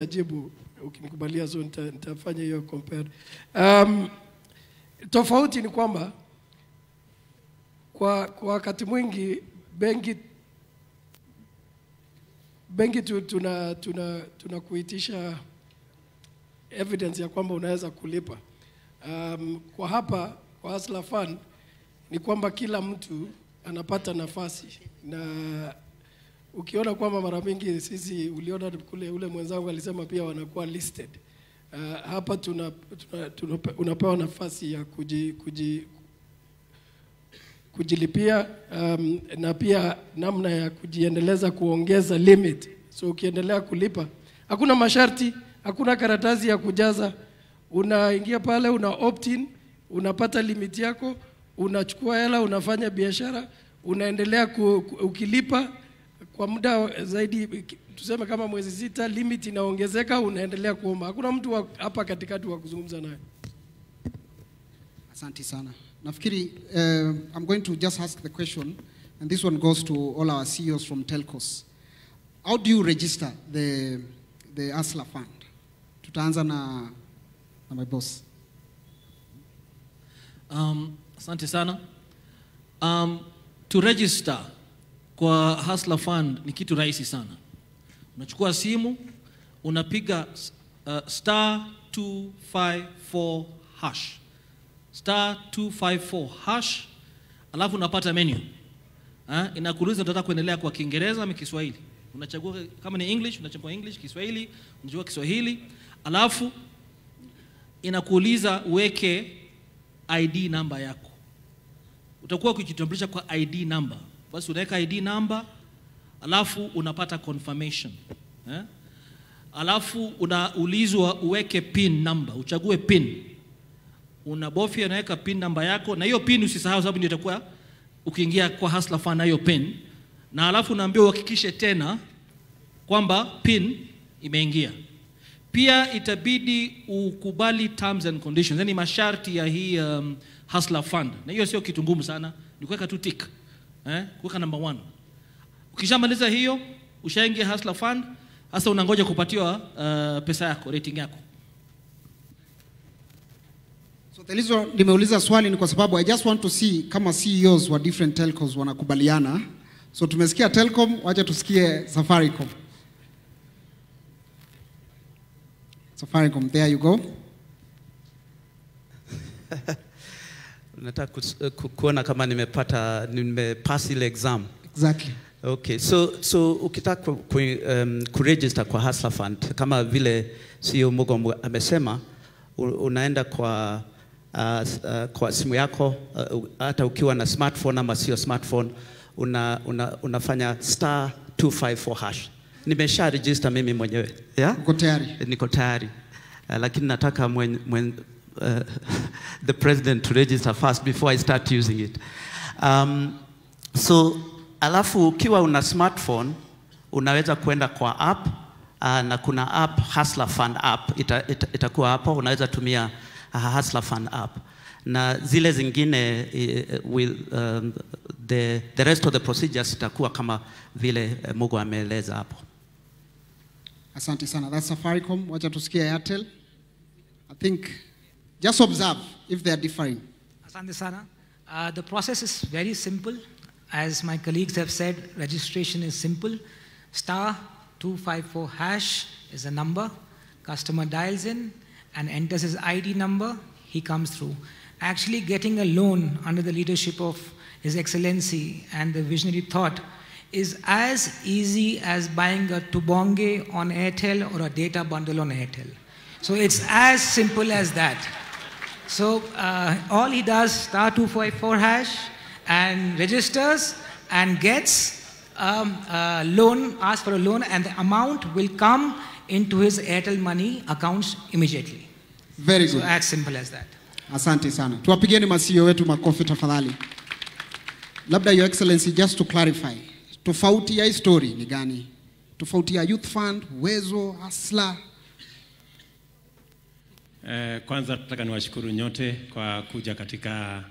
Najibu, ukinikubalia zo nitafanya hiyo compare. Tofauti ni kwamba kwa wakati mwingi benki tunakuitisha evidence ya kwamba unaweza kulipa. Kwa hapa kwa Hustler Fund ni kwamba kila mtu anapata nafasi na ukiona kwamba mara mingi sisi uliona kule ule mwenzangu alisema pia wanakuwa listed. Hapa unapewa nafasi ya kujilipia na pia namna ya kujiendeleza kuongeza limit. So ukiendelea kulipa, hakuna masharti, hakuna karatasi ya kujaza. Unaingia pale, una opt in, unapata limit yako, unachukua hela, unafanya biashara, unaendelea ukilipa kwa muda zaidi, tuseme kama mwezi 6, limit inaongezeka, unaendelea kuomba. Hakuna mtu hapa katikati wa kuzungumza naye. Asante sana. Nafikiri, I'm going to just ask the question, and this one goes to all our CEOs from telcos. How do you register the Hustler Fund? Tutaanza na my boss. Asante sana. To register kwa Hustler Fund ni kitu rahisi sana. Unachukua simu, unapiga *254# *254# alafu unapata menu. Inakuuliza unataka kuendelea kwa Kiingereza au Kiswahili. Unachagua kama ni English, unachagua English, Kiswahili, unachagua Kiswahili. Alafu inakuuliza uweke ID number yako. Utakuwa ukijitambulisha kwa ID number. Basi unaweka ID number, alafu unapata confirmation. Alafu unaulizwa uweke PIN number, uchague PIN. Unabofia unaweka PIN number yako, na hiyo PIN usisahau sababu ndio itakuwa ukiingia kwa Hustler Fund na hiyo PIN. Na alafu unaambiwa uhakikishe tena kwamba PIN imeingia. Pia itabidi ukubali terms and conditions, yani masharti ya hii Hustler Fund. Na hiyo sio kitu ngumu sana, ni kuweka tu tick. Kuweka number 1. Ukishamaliza hiyo, ushaingia Hustler Fund, hasa unangoja kupatiwa pesa yako, rating yako. So Telizo, nimeuliza swali ni kwa sababu I just want to see kama CEOs wa different telcos wanakubaliana. So tumesikia Telcom, wacha tusikie Safaricom. Safaricom, there you go. Nataka kuona kama nimepasi ile exam. Exactly. Okay, so ukitaka kuregister kwa Hustler Fund, kama vile CEO Mugo amesema, unaenda kwa simu yako, hata ukiwa na smartphone ama sio smartphone, unafanya *254#. Nimesha register mimi mwenyewe. Yeah? Niko tayari. Niko tayari. Lakini nataka the president to register first before I start using it. So alafu ukiwa una smartphone unaweza kwenda kwa app na kuna app Hustler Fund app itakuwa hapo, unaweza tumia Hustler Fund app na zile zingine the rest of the procedures itakuwa kama vile Mugo ameeleza hapo. Asante sana. That's Safaricom. Wacha tusikie Airtel. I think just observe if they are differing. Asante sana. The process is very simple. As my colleagues have said, registration is simple. *254# is a number. Customer dials in and enters his ID number. He comes through. Actually getting a loan under the leadership of His Excellency and the visionary thought is as easy as buying a tubonge on Airtel or a data bundle on Airtel. So it's as simple as that. So all he does, *254# and registers and gets a loan, asks for a loan, and the amount will come into his Airtel Money accounts immediately. Very good. So as simple as that. Asante sana. Tuwapigeni masio wetu makofi tafadhali. Labda Your Excellency, just to clarify, tofauti ya story ni gani? Tofauti ya Youth Fund, Wezo, Hustler. Kwanza tutaka niwashukuru nyote kwa kuja katika